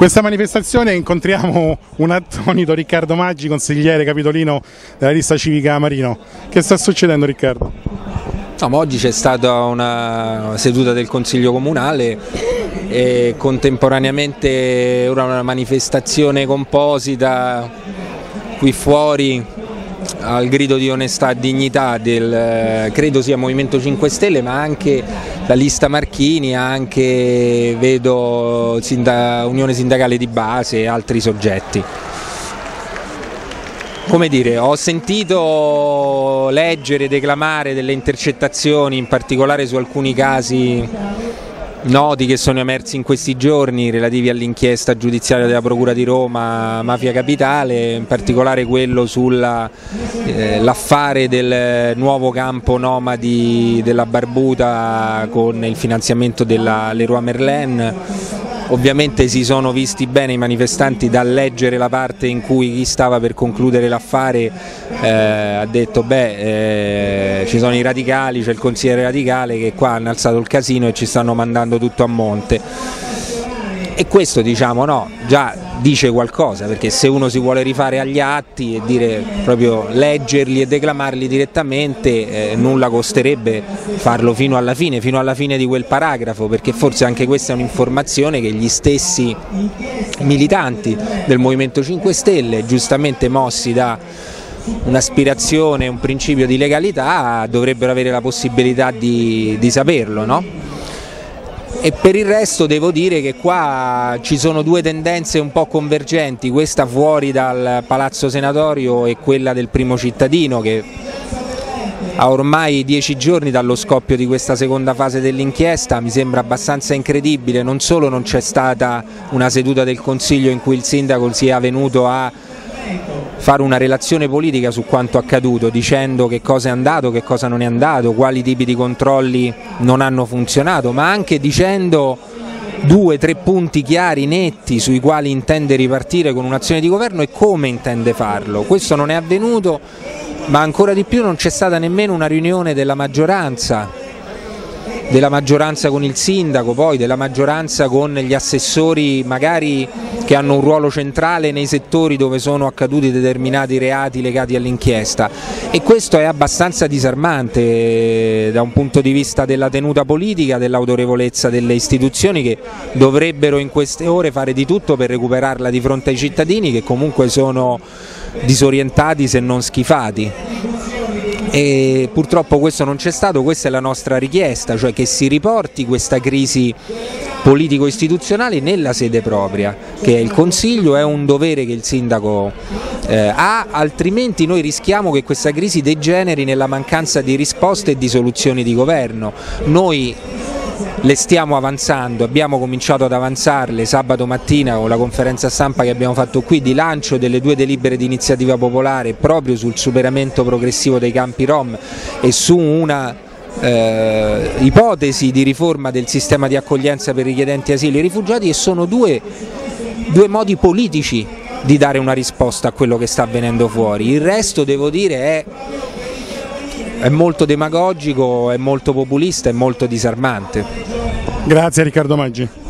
Questa manifestazione incontriamo un attonito Riccardo Magi, consigliere capitolino della lista civica Marino. Che sta succedendo, Riccardo? No, ma oggi c'è stata una seduta del Consiglio Comunale e contemporaneamente ora una manifestazione composita qui fuori al grido di onestà e dignità del, credo sia Movimento 5 Stelle, ma anche la lista Marchini, anche vedo Unione Sindacale di Base e altri soggetti. Come dire, ho sentito leggere e declamare delle intercettazioni, in particolare su alcuni casi noti che sono emersi in questi giorni relativi all'inchiesta giudiziaria della Procura di Roma, Mafia Capitale, in particolare quello sull'affare del nuovo campo nomadi della Barbuta con il finanziamento della Leroy Merlin. Ovviamente si sono visti bene i manifestanti da leggere la parte in cui chi stava per concludere l'affare ha detto ci sono i radicali, c'è il consigliere radicale che qua hanno alzato il casino e ci stanno mandando tutto a monte. E questo, diciamo, no, già dice qualcosa, perché se uno si vuole rifare agli atti e dire proprio leggerli e declamarli direttamente, nulla costerebbe farlo fino alla fine di quel paragrafo, perché forse anche questa è un'informazione che gli stessi militanti del Movimento 5 Stelle, giustamente mossi da un'aspirazione, un principio di legalità, dovrebbero avere la possibilità di saperlo, no? E per il resto devo dire che qua ci sono due tendenze un po' convergenti, questa fuori dal Palazzo Senatorio e quella del primo cittadino, che a ormai 10 giorni dallo scoppio di questa seconda fase dell'inchiesta mi sembra abbastanza incredibile. Non solo non c'è stata una seduta del Consiglio in cui il sindaco sia venuto a fare una relazione politica su quanto accaduto, dicendo che cosa è andato, che cosa non è andato, quali tipi di controlli non hanno funzionato, ma anche dicendo 2-3 punti chiari, netti, sui quali intende ripartire con un'azione di governo e come intende farlo. Questo non è avvenuto, ma ancora di più non c'è stata nemmeno una riunione della maggioranza con il sindaco, poi della maggioranza con gli assessori magari che hanno un ruolo centrale nei settori dove sono accaduti determinati reati legati all'inchiesta, e questo è abbastanza disarmante da un punto di vista della tenuta politica, dell'autorevolezza delle istituzioni, che dovrebbero in queste ore fare di tutto per recuperarla di fronte ai cittadini, che comunque sono disorientati se non schifati. E purtroppo questo non c'è stato, questa è la nostra richiesta, cioè che si riporti questa crisi politico-istituzionale nella sede propria, che è il Consiglio, è un dovere che il sindaco ha, altrimenti noi rischiamo che questa crisi degeneri nella mancanza di risposte e di soluzioni di governo. Noi le stiamo avanzando, abbiamo cominciato ad avanzarle sabato mattina con la conferenza stampa che abbiamo fatto qui di lancio delle 2 delibere di iniziativa popolare proprio sul superamento progressivo dei campi Rom e su una ipotesi di riforma del sistema di accoglienza per richiedenti asilo e rifugiati, e sono due modi politici di dare una risposta a quello che sta avvenendo fuori. Il resto devo dire è molto demagogico, è molto populista, è molto disarmante. Grazie Riccardo Magi.